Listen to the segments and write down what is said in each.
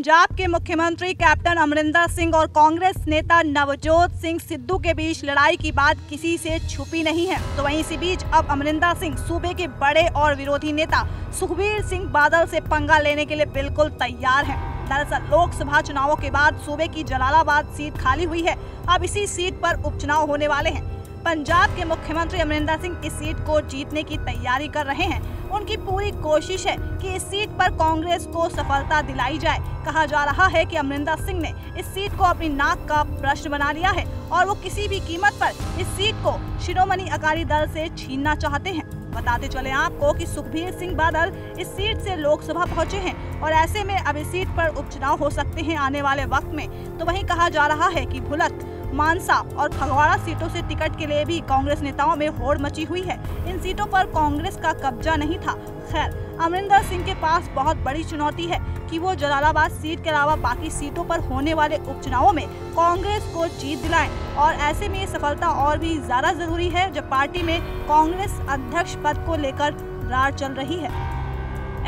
पंजाब के मुख्यमंत्री कैप्टन अमरिंदर सिंह और कांग्रेस नेता नवजोत सिंह सिद्धू के बीच लड़ाई की बात किसी से छुपी नहीं है। तो वहीं इसी बीच अब अमरिंदर सिंह सूबे के बड़े और विरोधी नेता सुखबीर सिंह बादल से पंगा लेने के लिए बिल्कुल तैयार हैं। दरअसल लोकसभा चुनावों के बाद सूबे की जलालाबाद सीट खाली हुई है। अब इसी सीट पर उपचुनाव होने वाले हैं। पंजाब के मुख्यमंत्री अमरिंदर सिंह इस सीट को जीतने की तैयारी कर रहे हैं। उनकी पूरी कोशिश है कि इस सीट पर कांग्रेस को सफलता दिलाई जाए। कहा जा रहा है कि अमरिंदर सिंह ने इस सीट को अपनी नाक का प्रश्न बना लिया है और वो किसी भी कीमत पर इस सीट को शिरोमणि अकाली दल से छीनना चाहते हैं। बताते चले आपको कि सुखबीर सिंह बादल इस सीट से लोकसभा पहुंचे हैं और ऐसे में अब इस सीट पर उपचुनाव हो सकते हैं आने वाले वक्त में। तो वहीं कहा जा रहा है कि भुलत, मानसा और फगवाड़ा सीटों से टिकट के लिए भी कांग्रेस नेताओं में होड़ मची हुई है। इन सीटों पर कांग्रेस का कब्जा नहीं था। खैर, अमरिंदर सिंह के पास बहुत बड़ी चुनौती है कि वो जलालाबाद सीट के अलावा बाकी सीटों पर होने वाले उपचुनावों में कांग्रेस को जीत दिलाएं और ऐसे में सफलता और भी ज्यादा जरूरी है जब पार्टी में कांग्रेस अध्यक्ष पद को लेकर रार चल रही है।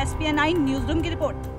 एसपीएन9 न्यूज रूम की रिपोर्ट।